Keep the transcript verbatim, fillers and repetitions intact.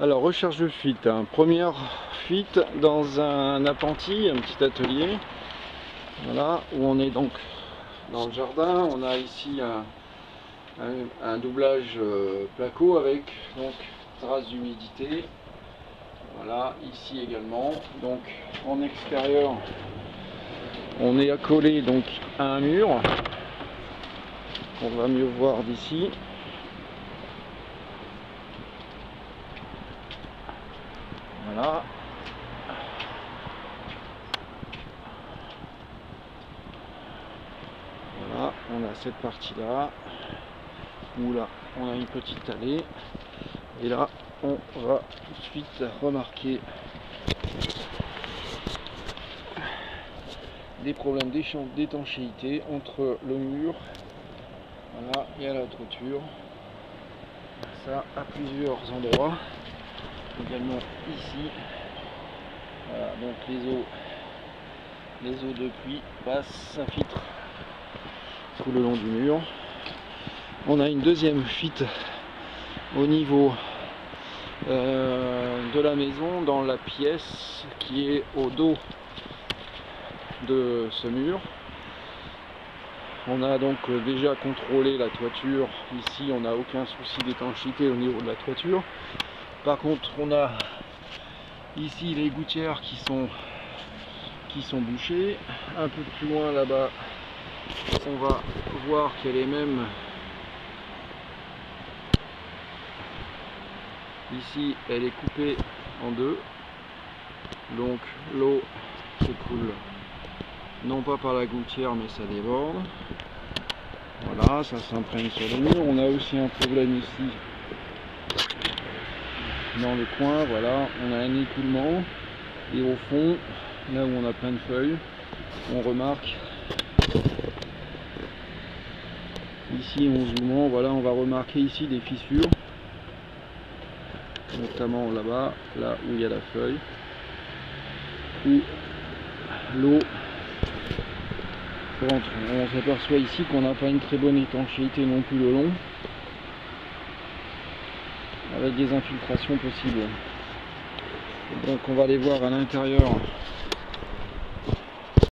Alors, recherche de fuite, hein. Première fuite dans un appentis, un petit atelier, voilà, où on est donc dans le jardin. On a ici un, un, un doublage euh, placo avec donc trace d'humidité, voilà, ici également. Donc en extérieur, on est accolé donc à un mur, qu'on va mieux voir d'ici. Voilà. Voilà, on a cette partie-là, où là, on a une petite allée. Et là, on va tout de suite remarquer des problèmes d'étanchéité entre le mur, voilà, et à la toiture. Ça, à plusieurs endroits. Également ici, voilà, donc les eaux les eaux de pluie passent, s'infiltrent tout le long du mur. On a une deuxième fuite au niveau euh, de la maison, dans la pièce qui est au dos de ce mur. On a donc déjà contrôlé la toiture, ici on n'a aucun souci d'étanchéité au niveau de la toiture. Par contre, on a ici les gouttières qui sont, qui sont bouchées. Un peu plus loin là-bas, on va voir qu'il y a les mêmes ici. Elle est coupée en deux, donc l'eau s'écoule non pas par la gouttière, mais ça déborde. Voilà, ça s'imprègne sur le mur. On a aussi un problème ici dans le coin, voilà, on a un écoulement, et au fond, là où on a plein de feuilles, on remarque ici en zoomant, voilà, on va remarquer ici des fissures, notamment là-bas, là où il y a la feuille, où l'eau rentre. On s'aperçoit ici qu'on n'a pas une très bonne étanchéité non plus le long, avec des infiltrations possibles. Donc on va aller voir à l'intérieur